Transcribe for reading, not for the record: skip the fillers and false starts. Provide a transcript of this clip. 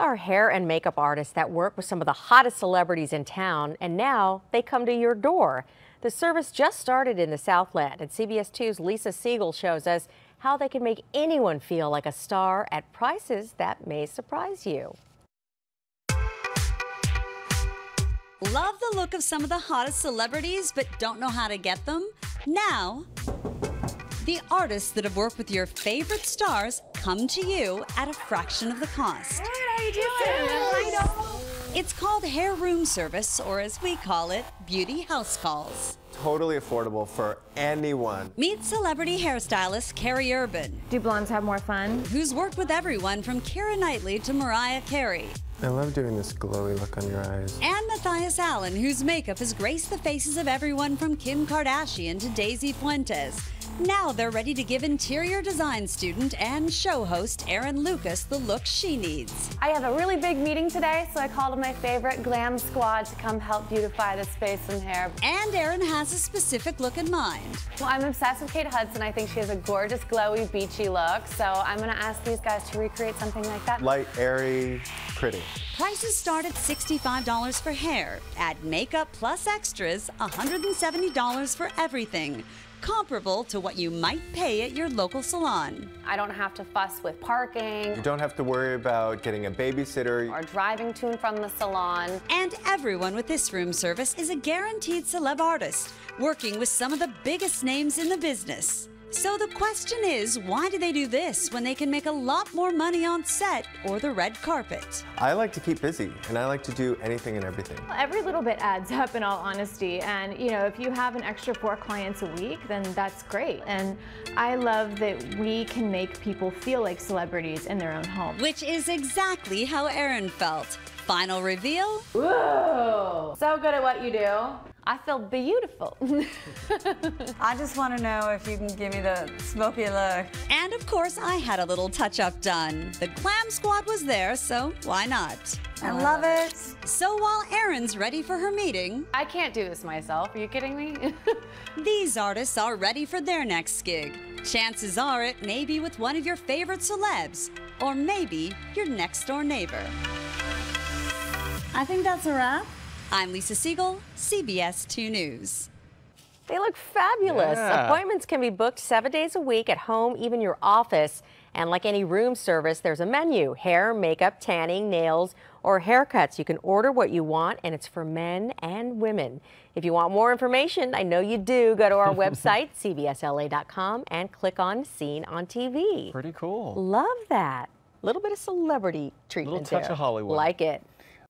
Our hair and makeup artists that work with some of the hottest celebrities in town, and now they come to your door. The service just started in the Southland, and CBS 2's Lisa Siegel shows us how they can make anyone feel like a star at prices that may surprise you. Love the look of some of the hottest celebrities, but don't know how to get them? Now, the artists that have worked with your favorite stars come to you at a fraction of the cost. Good, how you doing? Yes. I know. It's called hair room service, or as we call it, Beauty House Calls. Totally affordable for anyone. Meet celebrity hairstylist Carrie Urban. Do blondes have more fun? Who's worked with everyone from Keira Knightley to Mariah Carey. I love doing this glowy look on your eyes. And Matthias Allen, whose makeup has graced the faces of everyone from Kim Kardashian to Daisy Fuentes. Now they're ready to give interior design student and show host Erin Lucas the look she needs. I have a really big meeting today, so I called on my favorite glam squad to come help beautify the space and hair. And Erin has a specific look in mind. Well, I'm obsessed with Kate Hudson. I think she has a gorgeous, glowy, beachy look, so I'm going to ask these guys to recreate something like that. Light, airy, pretty. Prices start at $65 for hair. Add makeup plus extras, $170 for everything. Comparable to what you might pay at your local salon. I don't have to fuss with parking. You don't have to worry about getting a babysitter. Or driving to and from the salon. And everyone with this room service is a guaranteed celeb artist, working with some of the biggest names in the business. So the question is, why do they do this when they can make a lot more money on set or the red carpet? I like to keep busy, and I like to do anything and everything. Well, every little bit adds up, in all honesty, and you know, if you have an extra 4 clients a week, then that's great. And I love that we can make people feel like celebrities in their own home. Which is exactly how Erin felt. Final reveal? Whoa! So good at what you do. I feel beautiful. I just want to know if you can give me the smoky look. And of course, I had a little touch-up done. The glam squad was there, so why not? I love it. So while Erin's ready for her meeting... I can't do this myself. Are you kidding me? These artists are ready for their next gig. Chances are it may be with one of your favorite celebs, or maybe your next-door neighbor. I think that's a wrap. I'm Lisa Siegel, CBS 2 News. They look fabulous. Yeah. Appointments can be booked 7 days a week at home, even your office. And like any room service, there's a menu: hair, makeup, tanning, nails, or haircuts. You can order what you want, and it's for men and women. If you want more information, I know you do, go to our website, cbsla.com, and click on Seen on TV. Pretty cool. Love that. A little bit of celebrity treatment there. Little touch of Hollywood. Like it.